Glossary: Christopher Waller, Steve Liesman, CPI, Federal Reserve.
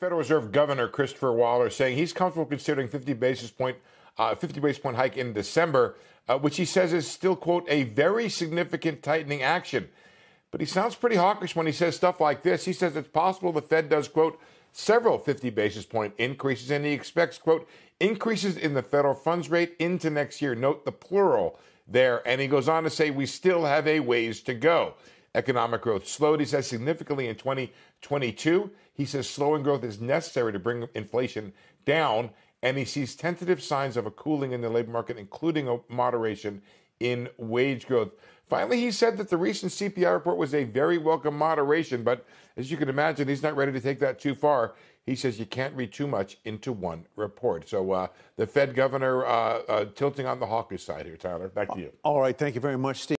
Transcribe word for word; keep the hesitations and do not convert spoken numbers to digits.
Federal Reserve Governor Christopher Waller saying he's comfortable considering fifty basis point hike in December, uh, which he says is still, quote, a very significant tightening action. But he sounds pretty hawkish when he says stuff like this. He says it's possible the Fed does, quote, several fifty basis point increases, and he expects, quote, increases in the federal funds rate into next year. Note the plural there. And he goes on to say we still have a ways to go. Economic growth slowed, he says, significantly in twenty twenty-two. He says slowing growth is necessary to bring inflation down, and he sees tentative signs of a cooling in the labor market, including a moderation in wage growth. Finally, he said that the recent C P I report was a very welcome moderation, but as you can imagine, he's not ready to take that too far. He says you can't read too much into one report. So uh, the Fed governor uh, uh, tilting on the hawkish side here, Tyler. Back to you. All right. Thank you very much, Steve.